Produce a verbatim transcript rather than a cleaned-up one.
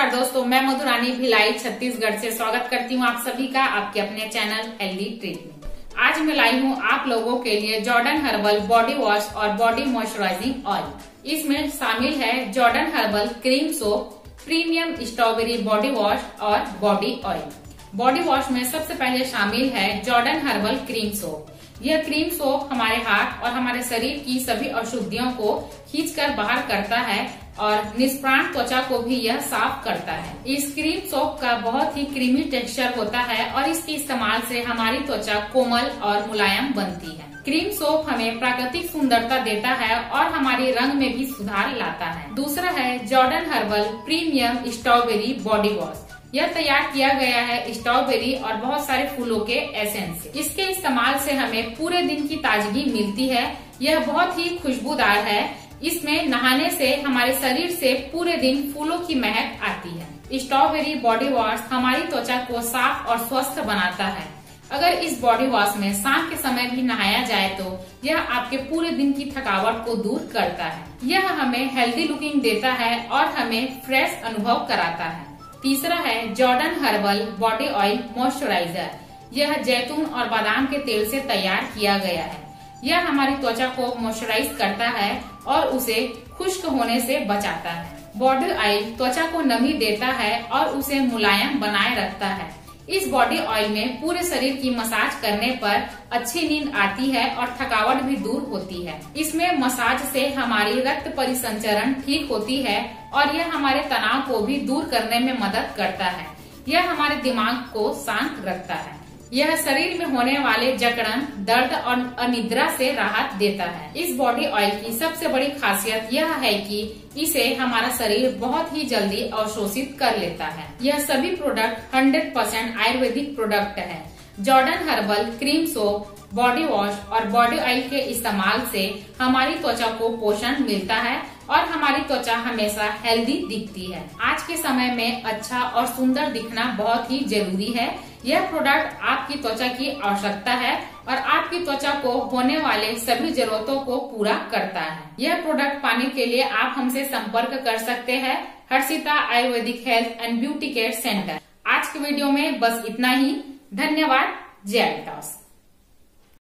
नमस्कार दोस्तों, मैं मधुरानी भिलाई छत्तीसगढ़ से स्वागत करती हूँ आप सभी का आपके अपने चैनल हेल्दी ट्रीट में। आज मैं लाई हूँ आप लोगों के लिए जॉर्डन हर्बल बॉडी वॉश और बॉडी मॉइस्चराइजिंग ऑयल। इसमें शामिल है Jordan herbal cream soap, premium strawberry body wash और बॉडी ऑयल। बॉडी वॉश में सबसे पहले शामिल है जॉर्डन हर्बल क्रीम सोप। यह क्रीम सोप हमारे हाथ और हमारे शरीर की सभी अशुद्धियों को खींचकर बाहर करता है और निष्प्राण त्वचा को भी यह साफ करता है। इस क्रीम सोप का बहुत ही क्रीमी टेक्सचर होता है और इसके इस्तेमाल से हमारी त्वचा कोमल और मुलायम बनती है। क्रीम सोप हमें प्राकृतिक सुंदरता देता है और हमारे रंग में भी सुधार लाता है। दूसरा है Jordan herbal premium strawberry body wash. यह तैयार किया गया है स्ट्रॉबेरी और बहुत सारे फूलों के एसेंस। इसके इस्तेमाल से हमें पूरे दिन की ताजगी मिलती है। यह बहुत ही खुशबूदार है। इसमें नहाने से हमारे शरीर से पूरे दिन फूलों की महक आती है। स्ट्रॉबेरी बॉडी वॉश हमारी त्वचा को साफ और स्वस्थ बनाता है। अगर इस बॉडी वॉश में शाम के समय भी नहाया जाए तो यह आपके पूरे दिन की थकावट को दूर करता है। यह हमें हेल्दी लुकिंग देता है और हमें फ्रेश अनुभव कराता है। तीसरा है Jordan herbal body oil moisturiser. यह जैतून और बादाम के तेल से तैयार किया गया है। यह हमारी त्वचा को मॉइस्चराइज करता है और उसे खुश्क होने से बचाता है। बॉडी ऑयल त्वचा को नमी देता है और उसे मुलायम बनाए रखता है। इस बॉडी ऑयल में पूरे शरीर की मसाज करने पर अच्छी नींद आती है और थकावट भी दूर होती है। इसमें मसाज से हमारी रक्त परिसंचरण ठीक होती है और यह हमारे तनाव को भी दूर करने में मदद करता है। यह हमारे दिमाग को शांत रखता है। यह शरीर में होने वाले जकड़न, दर्द और अनिद्रा से राहत देता है। इस बॉडी ऑयल की सबसे बड़ी खासियत यह है कि इसे हमारा शरीर बहुत ही जल्दी अवशोषित कर लेता है। यह सभी प्रोडक्ट सौ परसेंट आयुर्वेदिक प्रोडक्ट है। Jordan herbal cream soap, body wash और बॉडी ऑयल के इस्तेमाल से हमारी त्वचा को पोषण मिलता है और हमारी त्वचा हमेशा हेल्दी दिखती है। आज के समय में अच्छा और सुंदर दिखना बहुत ही जरूरी है। यह प्रोडक्ट आपकी त्वचा की आवश्यकता है और आपकी त्वचा को होने वाले सभी जरूरतों को पूरा करता है। यह प्रोडक्ट पाने के लिए आप हमसे संपर्क कर सकते हैं। Harshita Ayurvedic health and beauty care centre. आज के वीडियो में बस इतना ही। धन्यवाद। जय टॉस।